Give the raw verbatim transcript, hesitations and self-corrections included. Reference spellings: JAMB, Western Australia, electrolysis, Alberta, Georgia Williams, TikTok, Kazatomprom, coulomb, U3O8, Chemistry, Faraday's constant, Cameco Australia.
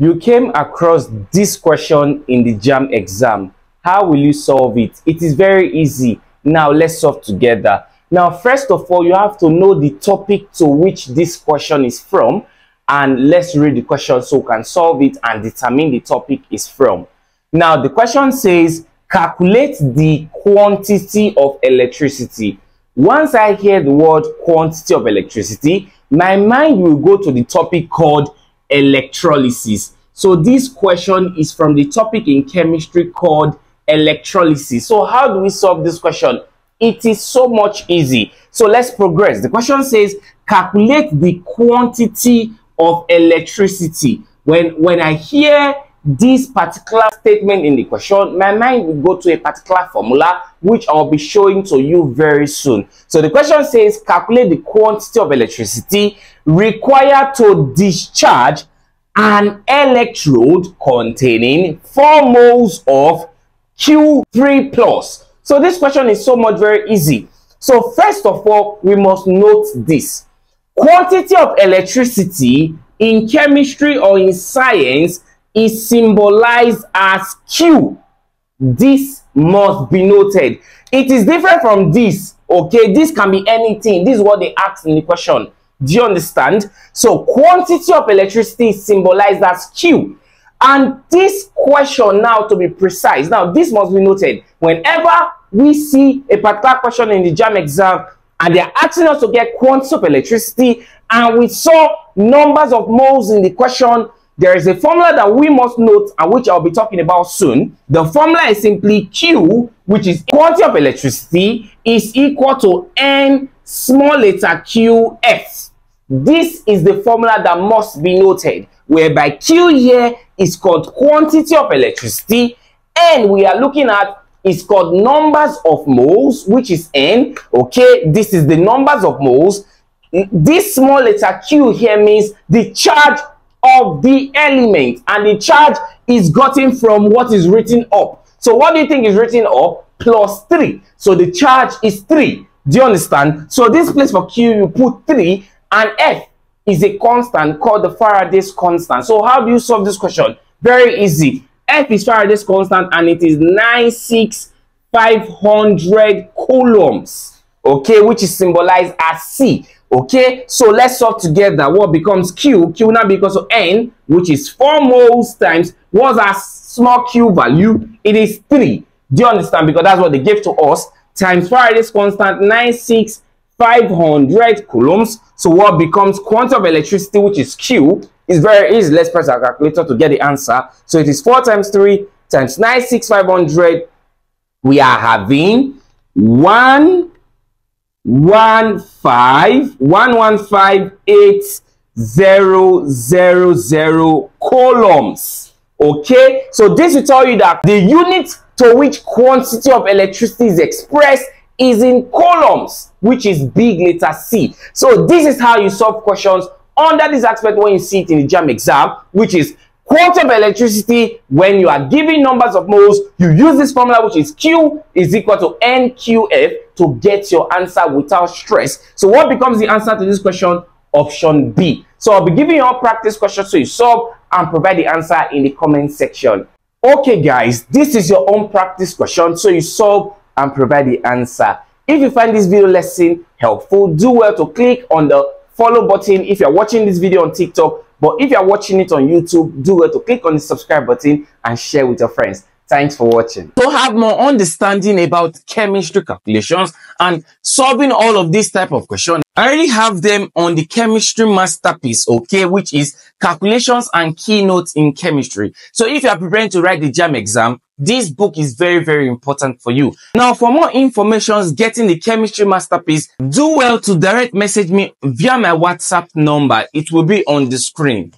You came across this question in the JAMB exam. How will you solve it? It is very easy. Now let's solve together. Now, first of all, you have to know the topic to which this question is from, and let's read the question so we can solve it and determine the topic is from. Now, the question says, calculate the quantity of electricity. Once I hear the word quantity of electricity, my mind will go to the topic called electrolysis. So this question is from the topic in chemistry called electrolysis. So how do we solve this question? It is so much easy. So let's progress. The question says, calculate the quantity of electricity. When, when I hear this particular statement in the question, my mind will go to a particular formula, which I'll be showing to you very soon. So the question says, calculate the quantity of electricity required to discharge an electrode containing four moles of Q three plus. So this question is so much very easy. So first of all, we must note this. Quantity of electricity in chemistry or in science is symbolized as Q. This must be noted. It is different from this. Okay, this can be anything. This is what they asked in the question. Do you understand? So quantity of electricity is symbolized as Q. And this question, now to be precise, now this must be noted. Whenever we see a particular question in the JAMB exam and they are asking us to get quantity of electricity, and we saw numbers of moles in the question, there is a formula that we must note and which I'll be talking about soon. The formula is simply Q, which is quantity of electricity, is equal to N small letter Q F. This is the formula that must be noted, whereby Q here is called quantity of electricity, N we are looking at is called numbers of moles, which is N. Okay, this is the numbers of moles. This small letter Q here means the charge of the element, and the charge is gotten from what is written up. So what do you think is written up? Plus three. So the charge is three. Do you understand? So this place for Q, you put three, and F is a constant called the Faraday's constant. So how do you solve this question? Very easy. F is Faraday's constant, and it is ninety-six thousand five hundred coulombs, okay, which is symbolized as C. Okay, so let's solve together. What becomes Q? Q now because of N, which is four moles times, what's our small Q value? It is three. Do you understand? Because that's what they gave to us, times Faraday's constant, ninety-six thousand five hundred coulombs. So what becomes quantity of electricity, which is Q, is very easy. Let's press our calculator to get the answer. So it is four times three times ninety-six thousand five hundred. We are having one. One five one one five eight zero zero zero coulombs. Okay, so this will tell you that the unit to which quantity of electricity is expressed is in coulombs, which is big letter C. So this is how you solve questions under this aspect when you see it in the JAMB exam, which is quantity of electricity. When you are giving numbers of moles, you use this formula, which is Q is equal to N Q F, to get your answer without stress. So what becomes the answer to this question? Option B. So I'll be giving you all practice questions so you solve and provide the answer in the comment section. Okay guys, this is your own practice question so you solve and provide the answer. If you find this video lesson helpful, do well to click on the follow button if you're watching this video on TikTok. But if you're watching it on YouTube, do well to click on the subscribe button and share with your friends. Thanks for watching. To have more understanding about chemistry calculations and solving all of these type of questions, I already have them on the chemistry masterpiece, okay, which is calculations and keynotes in chemistry. So if you are preparing to write the JAMB exam, this book is very, very important for you. Now, for more information getting the chemistry masterpiece, do well to direct message me via my WhatsApp number. It will be on the screen.